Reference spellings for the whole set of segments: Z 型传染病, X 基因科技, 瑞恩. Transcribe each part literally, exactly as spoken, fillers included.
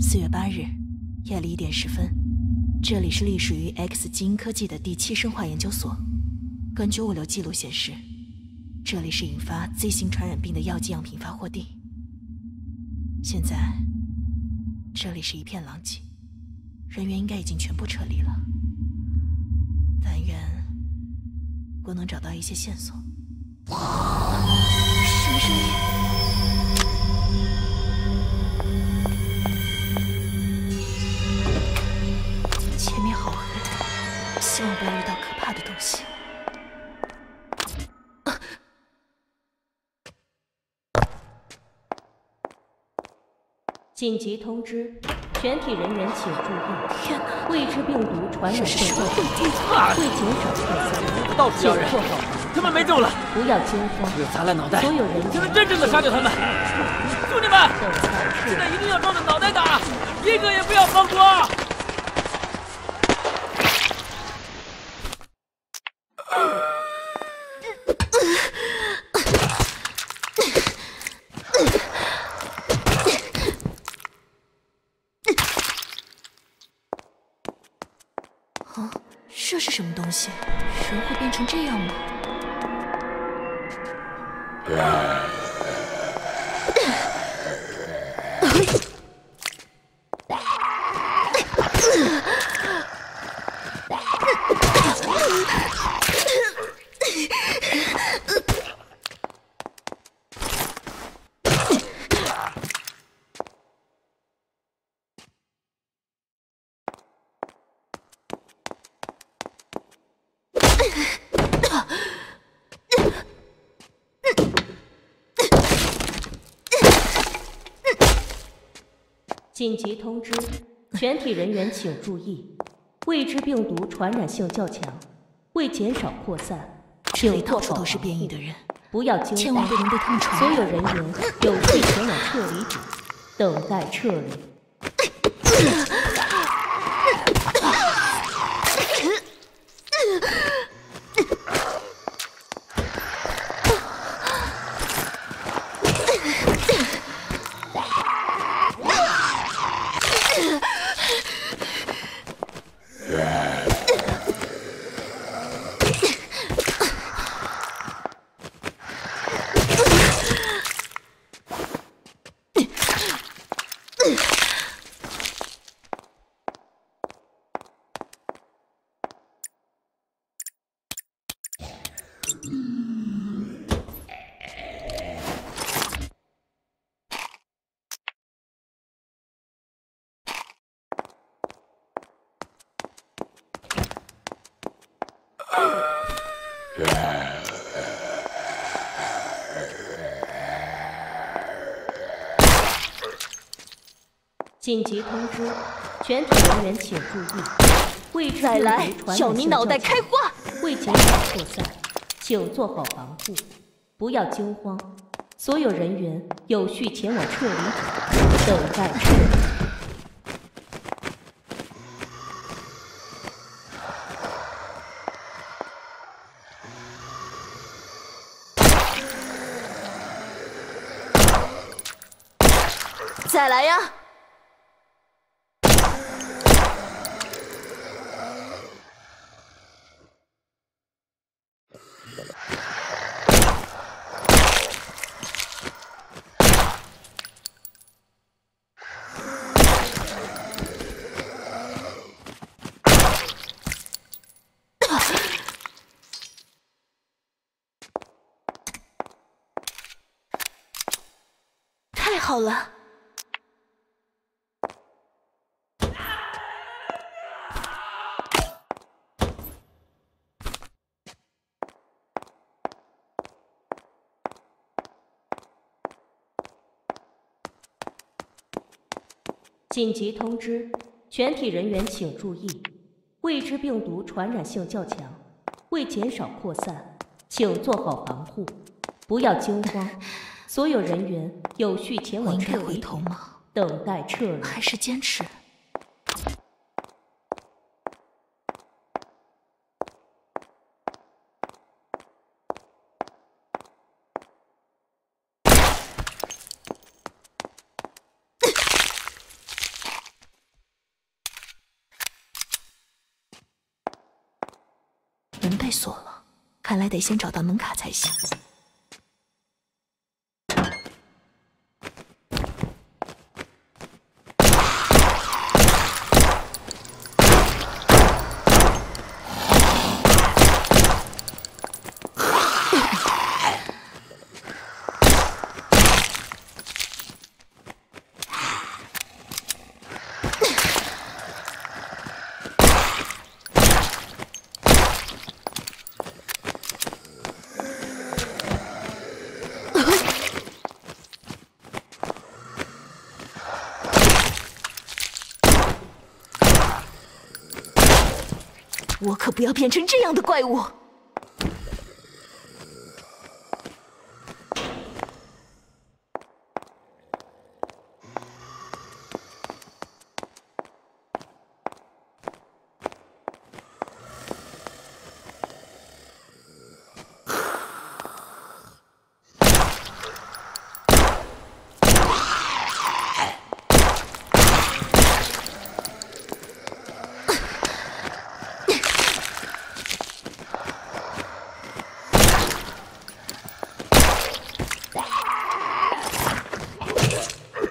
四月八日夜里一点十分，这里是隶属于 X 基因科技的第七生化研究所。根据物流记录显示，这里是引发 Z 型传染病的药剂样品发货地。现在，这里是一片狼藉，人员应该已经全部撤离了。但愿我能找到一些线索。什么声音？ 前面好黑，希望不要遇到可怕的东西。啊、紧急通知，全体人员请注意！天哪，未知病毒传染性较高，会减少扩散。到处有人，他们没救了！不要惊慌，砸烂脑袋！所有人才能真正的杀掉他们！兄弟们，现在一定要抓着脑袋打，一个也不要放过！ 这是什么东西？人会变成这样吗？紧急通知，全体人员请注意，未知病毒传染性较强，为减少扩散，这里到处都是变异的人，不要惊慌，千万不能被他们传染。所有人员有序前往撤离点，等待撤离。 紧急通知，全体人员请注意，未知病毒传染性较强，小你脑袋开花，为减少扩散，请做好防护，不要惊慌。所有人员有序前往撤离点，等待撤离。 再来呀！太好了！ 紧急通知，全体人员请注意，未知病毒传染性较强，为减少扩散，请做好防护，不要惊慌。所有人员有序前往撤离。我应该回头吗？等待撤离。还是坚持？快锁了，看来得先找到门卡才行。我可不要变成这样的怪物！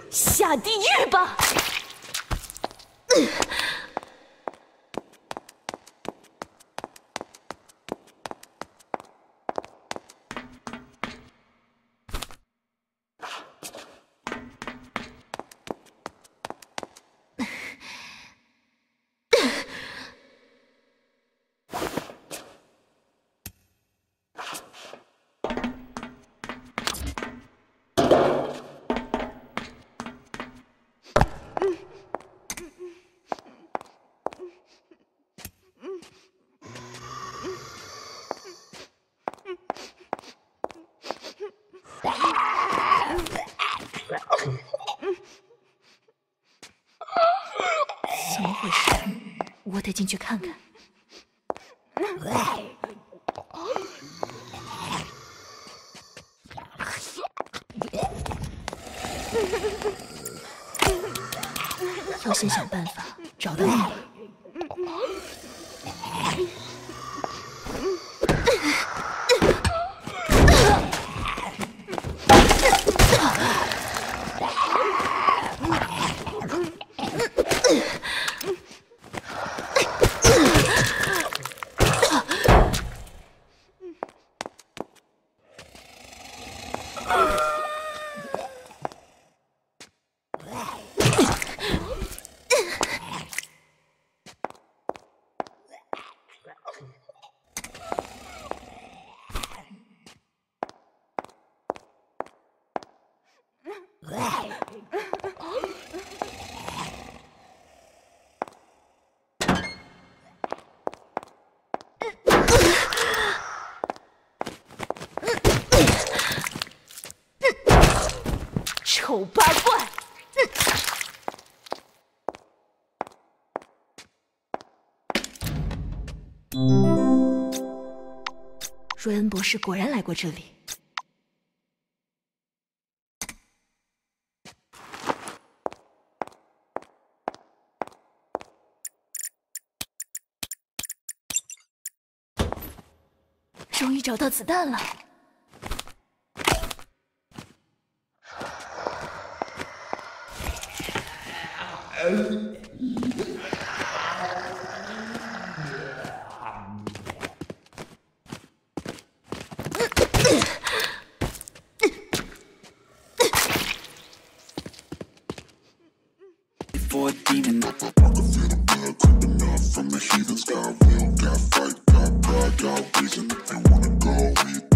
下地狱吧！怎么回事？我得进去看看。要先想办法找到你。 丑八怪！ 瑞恩博士果然来过这里。终于找到子弹了。 For a demon, I feel the blood creeping up from the heathen sky. We don't got fight, got pride, got reason, and wanna go.